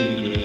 Electro.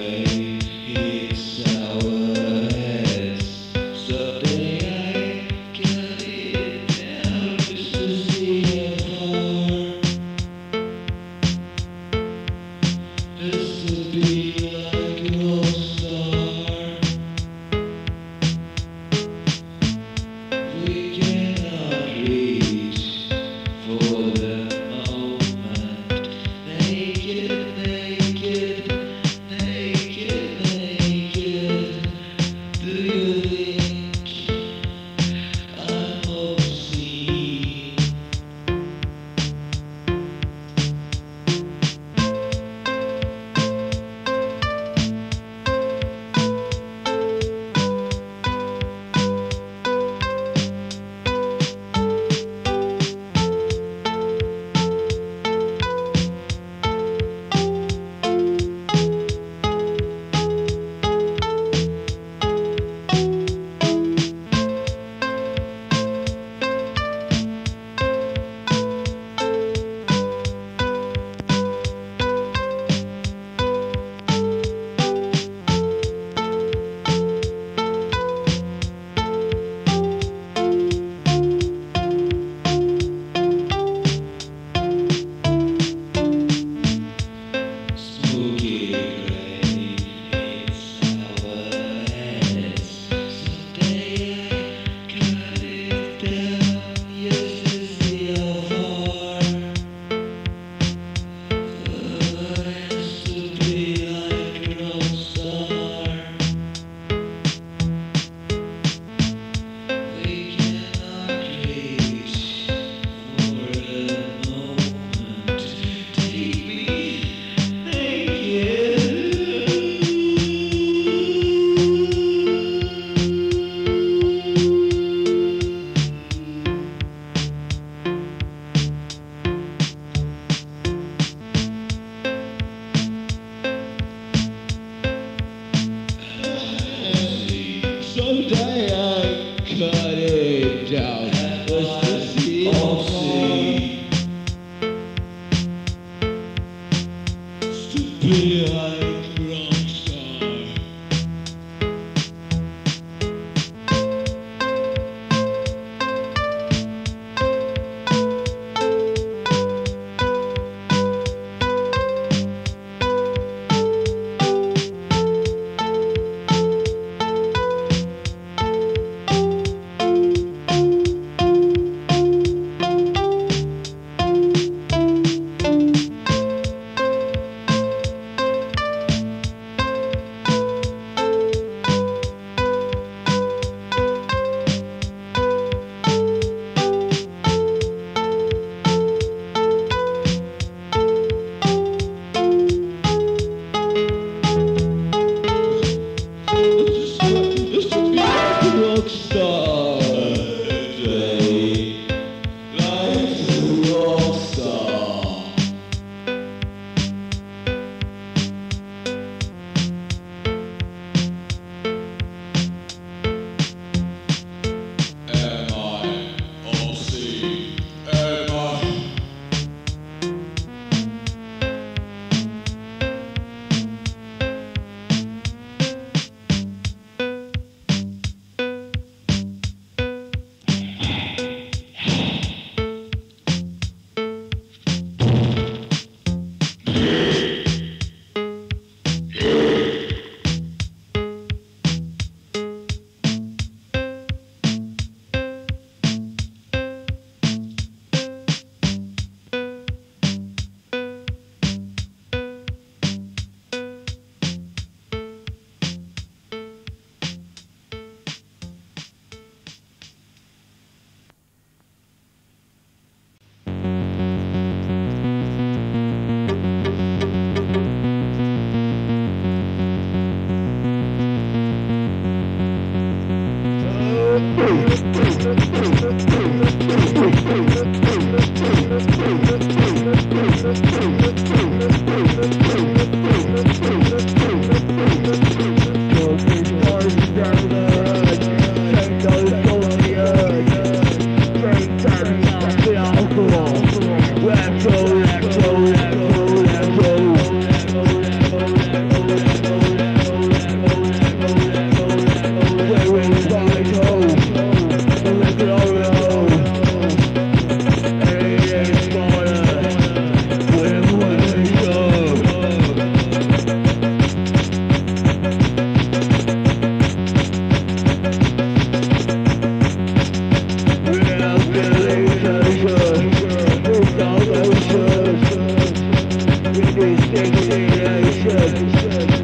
Initiation,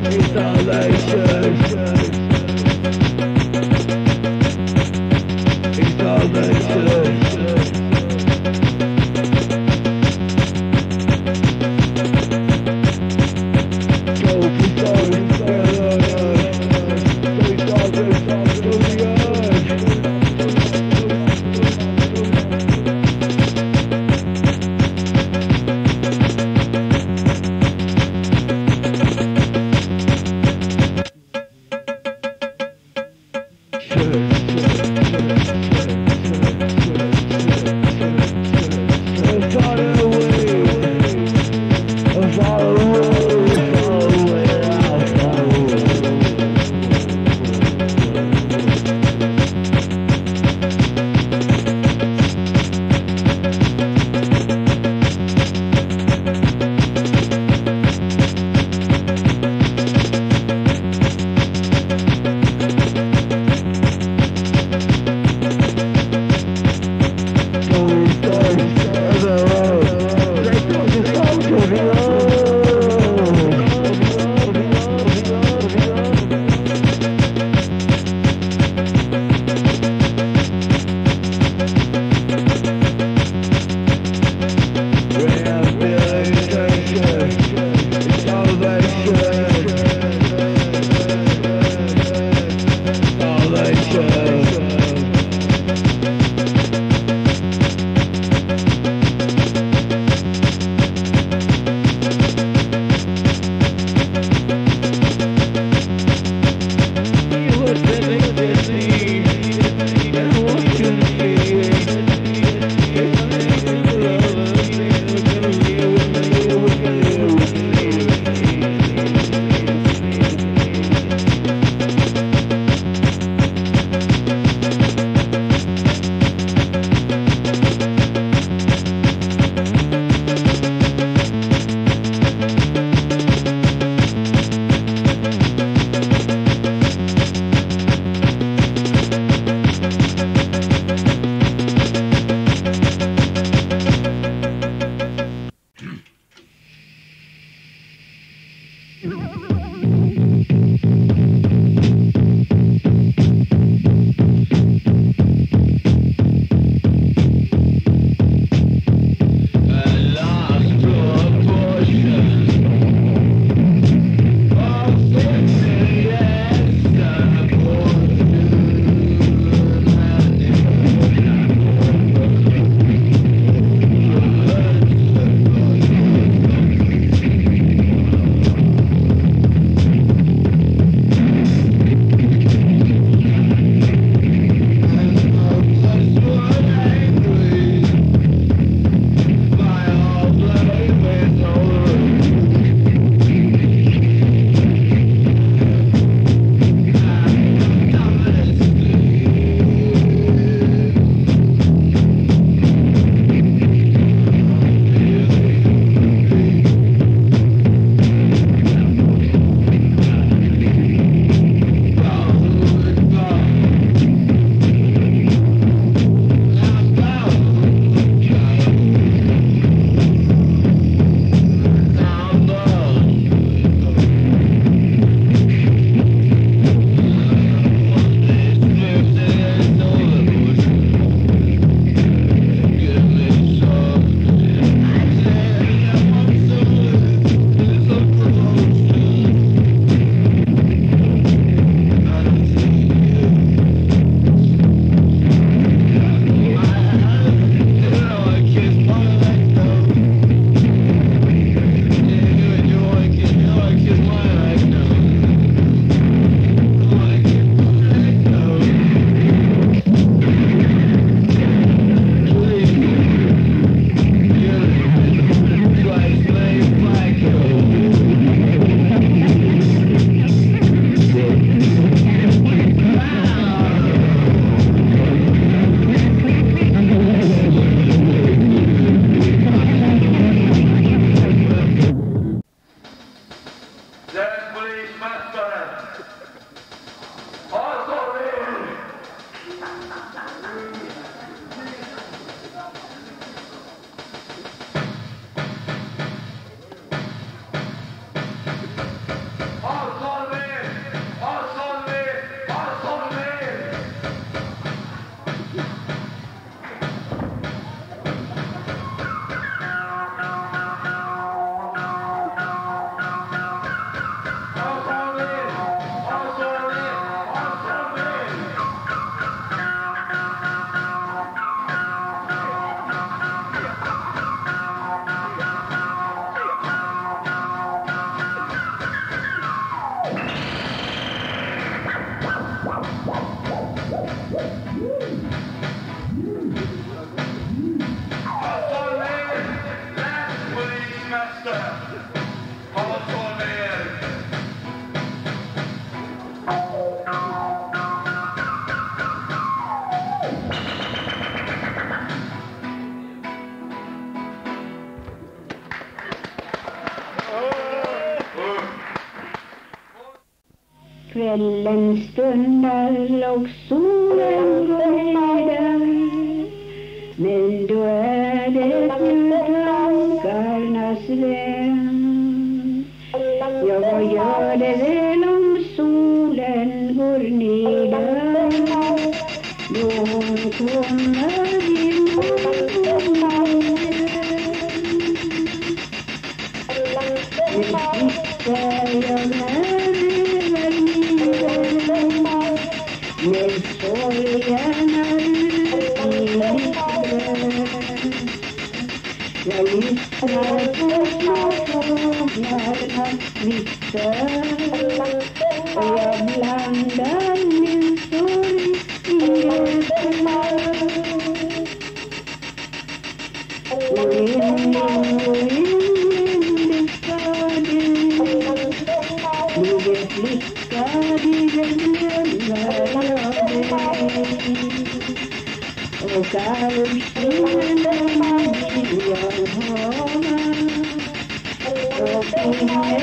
installation. Kvällen stundar och solen gläder, men då är det ju dagarnas vän. Ja, vad gör det väl om solen går ner? Då kommer imorgon. Med sorgen är utsidan. Jag lyssnar på småfåglarnas vitter, och jag blandar min sorg i hjärtat. Och in i staden ligger flickad i den gömda. Och kalvskinnan vill jag hålla, och i händen älska som mig.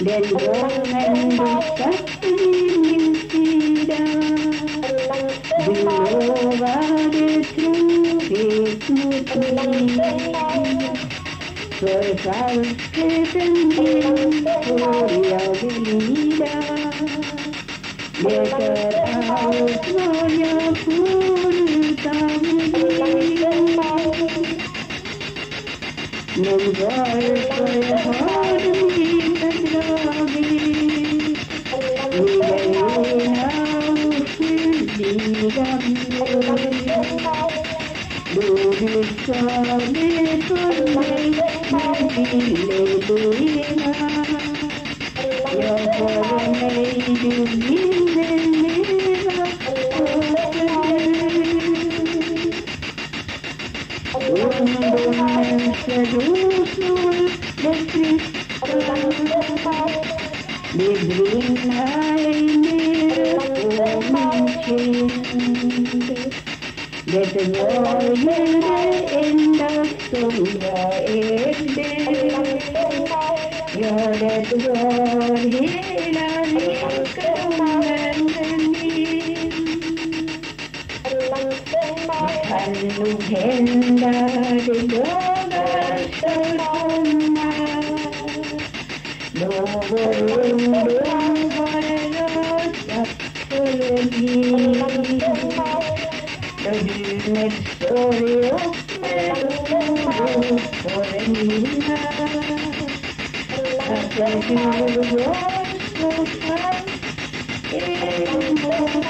Den gången du satt vid min sida, du lovade trohet mot mig. För falskheten din får jag lida. Det är allt vad jag får utan dig. Men varför har du inte dragit i den ena oskyldiga mig? Då du sa det för mig, jag håller mig, du ville leva för dig. Ungdomens rosor blev friska, det brinna ej mer på min kind. Det var ju det enda som jag ägde. Ja, det var hela rikedomen min. Det kan nog hända de dagar ska komma, då vår ungdom har röstat för liv. Då du med sorg och med oro får minna att jag du var så fast i din botten.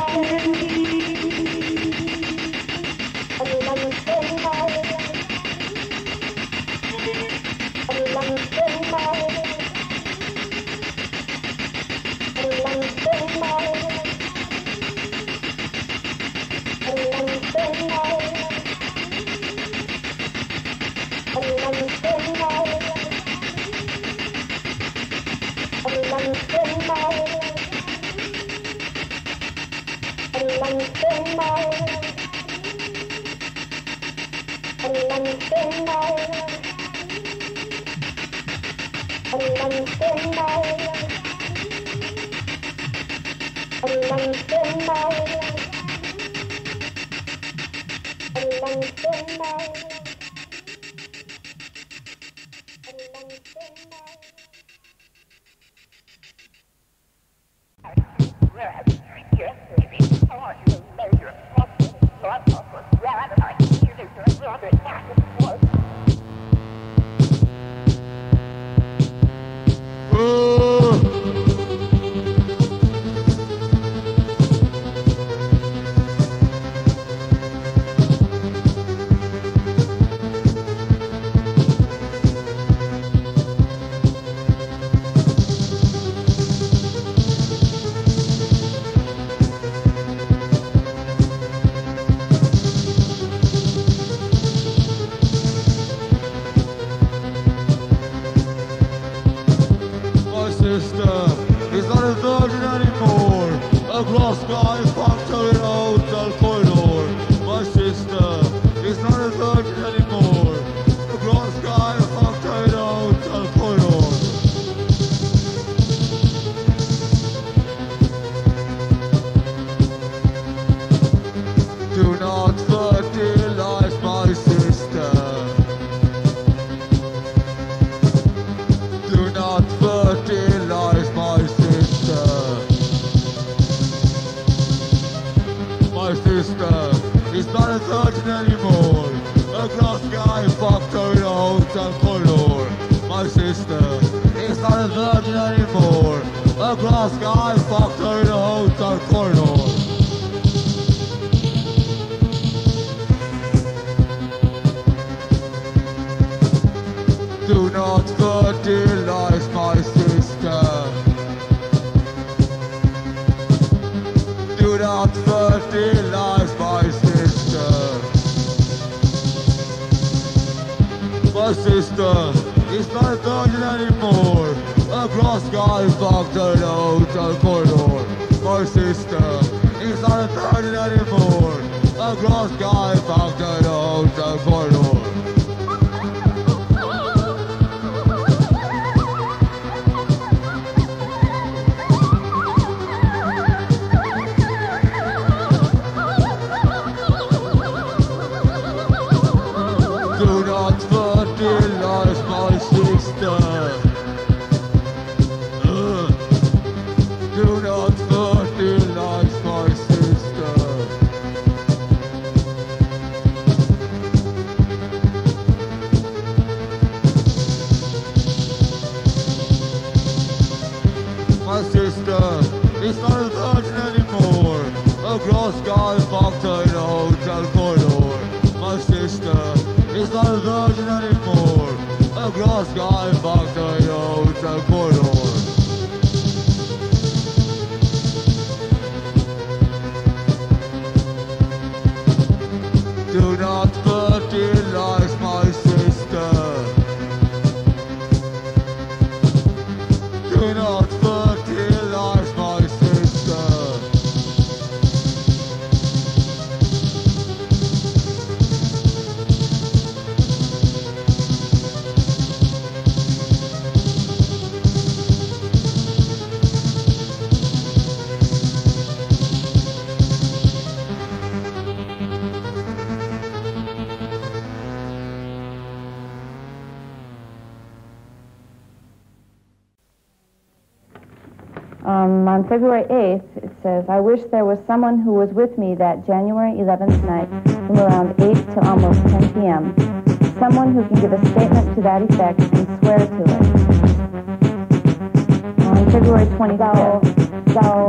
curtain anymore. A glass guy fucked her in a hotel color. My sister, it's not a virgin anymore. A glass guy fucked her in a hotel color. Do not fertilize my sister. Do not fertilize my sister. My sister is not a virgin anymore. A gross guy fucked her out of corridor. My sister is not a virgin anymore. A gross guy fucked her out of corridor. Do not fertilize my sister. Do not fertilize my sister. My sister is not a virgin anymore. A gross guy fucked her in a hotel corridor. My sister, it's not a virgin anymore. A gross guy fucked her in a hotel corridor. Do not fertilize my sister. Do not fertilize my sister. On February 8th, it says, I wish there was someone who was with me that January 11th night from around 8 till almost 10 p.m., someone who can give a statement to that effect and swear to it. On February 25th,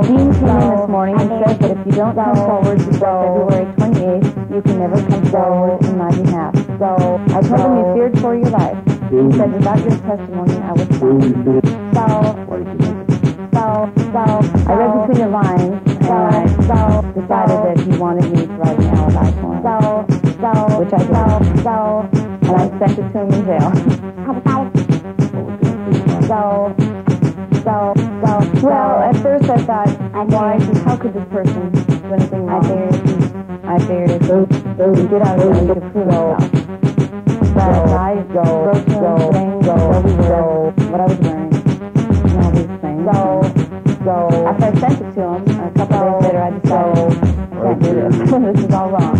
Dean came in this morning and said that if you don't come forward before February 28th, you can never come forward in my behalf. So I told him you feared for your life. He said, without your testimony, I was found. So I read between the lines, and I decided that he wanted me to write an alibi form, which I did, and I sent it to him in jail. Well, at first I thought, why? How could this person do anything wrong? I figured if he did, I was going to prove myself. But I wrote him saying what I was wearing. After I sent it to him, a couple days later I decided, I can't do this. This is all wrong.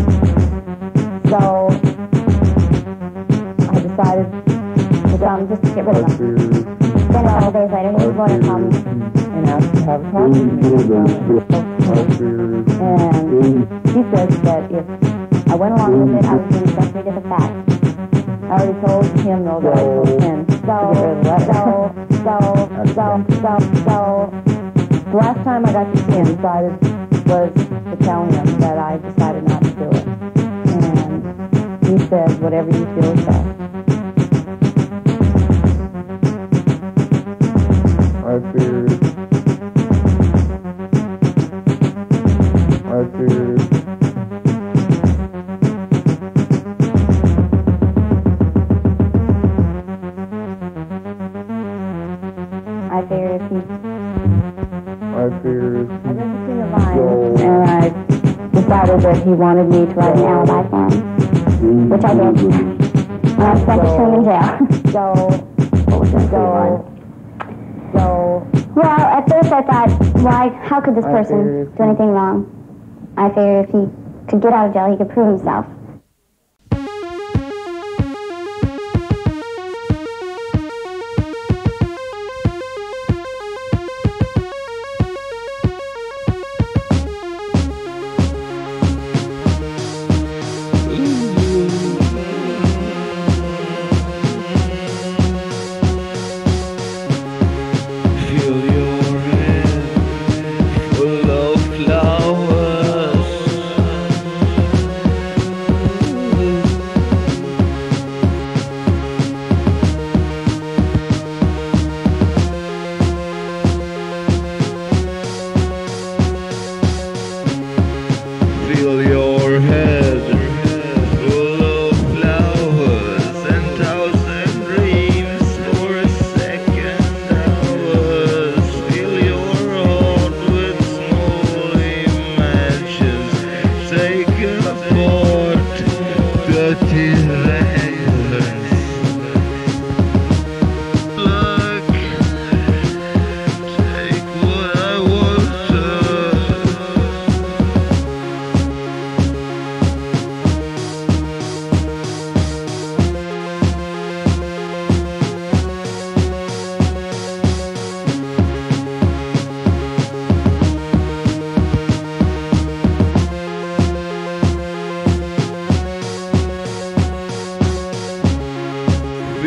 So I decided just to get rid of him. Then a couple days later he was going to come and ask to have a talk with me. And he said that if I went along with it, I was going to trust me to the facts. I already told him though that I told him to get rid of the letter. The last time I got to see him was to tell him that I decided not to do it. And he said, whatever you feel is best. That he wanted me to write an alibi for him, which I did. And I sent it to him in jail. Well, at first I thought, why? How could this person do anything wrong? I figured if he could get out of jail, he could prove himself.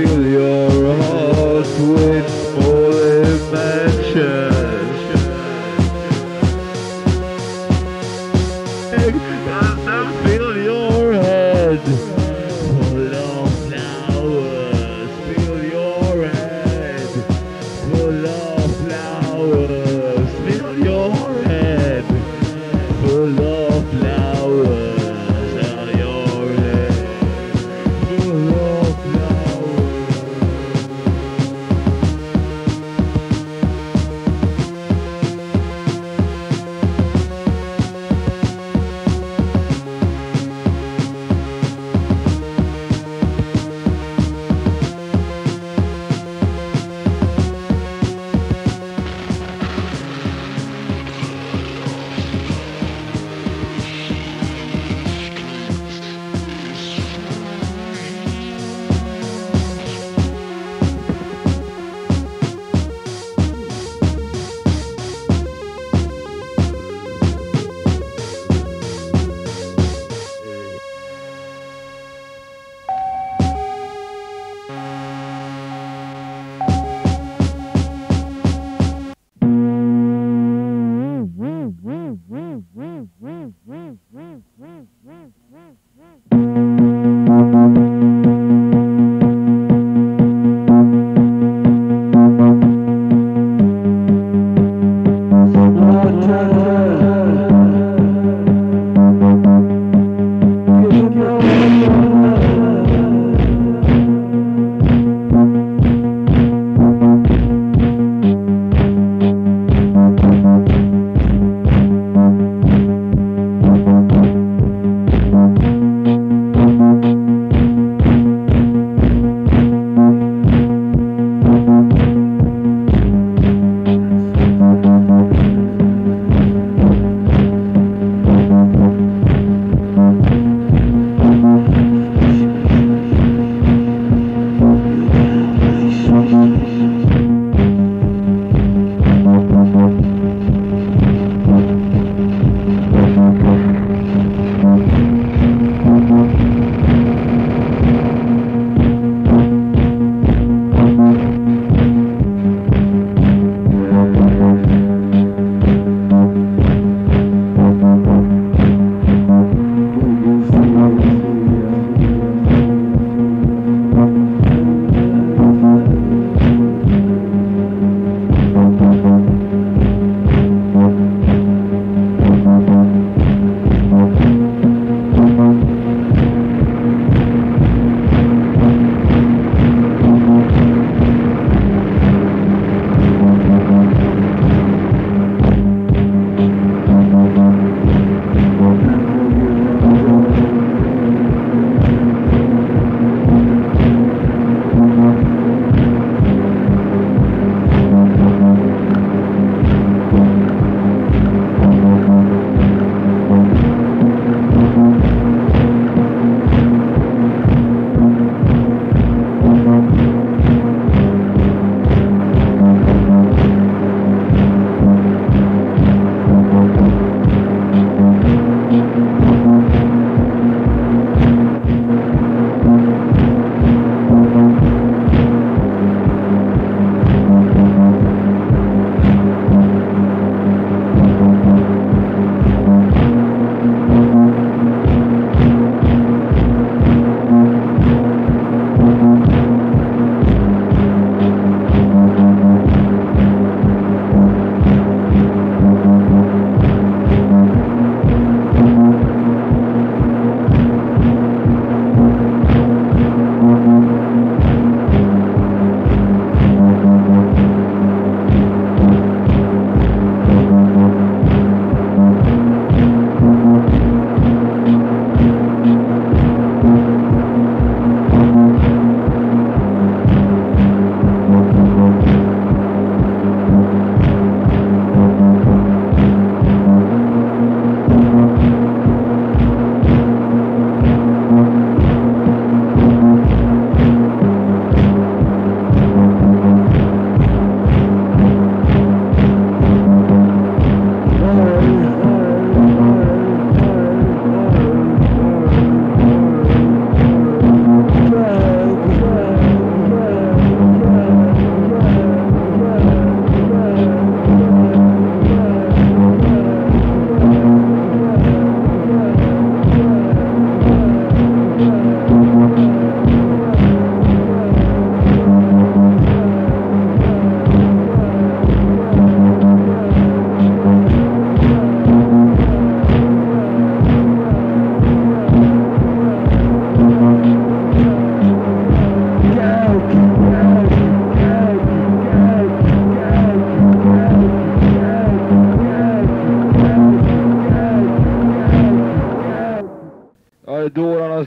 feel your heart with all imaginations. And I feel your head for long hours. Feel your head for long hours. Feel your head for long hours.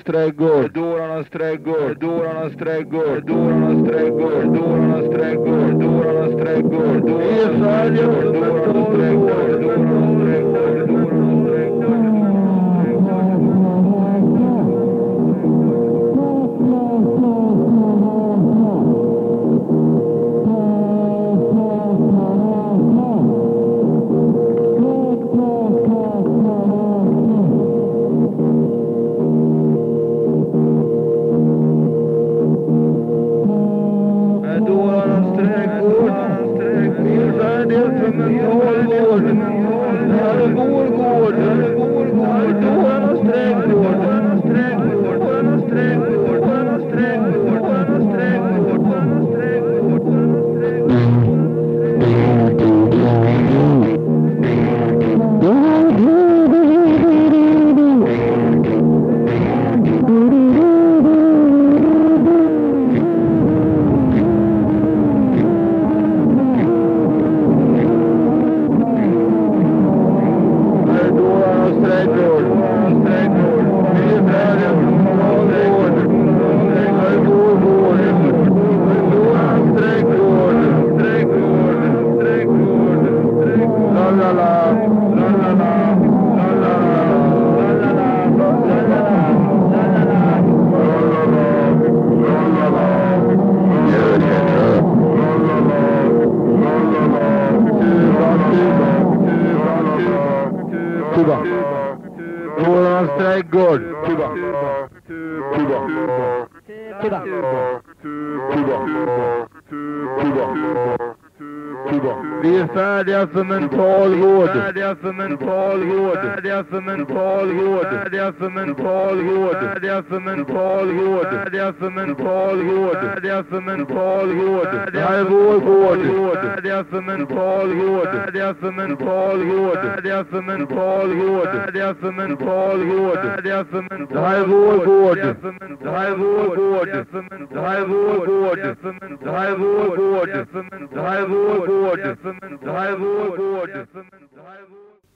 trädgård, dårarnas trädgård, dårarnas trädgård, dårarnas trädgård, dårarnas trädgård, dårarnas trädgård, dårarnas trädgård, dårarnas trädgård, dårarnas trädgård, dårarnas trädgård. Vi är färdiga för mentalvård. Färdiga för mentalvård. Färdiga för mentalvård. Färdiga för mentalvård. Färdiga för mentalvård. Färdiga för mentalvård. Färdiga för mentalvård. Det här är vår vård. Färdiga för mentalvård. Färdiga för mentalvård. Färdiga för mentalvård. Färdiga för mentalvård. Färdiga för mentalvård. Det här är vår vård. Det här är vår vård. Det här är vår vård. Det här är vår vård. Det här är vår vård. Det här är vår vård.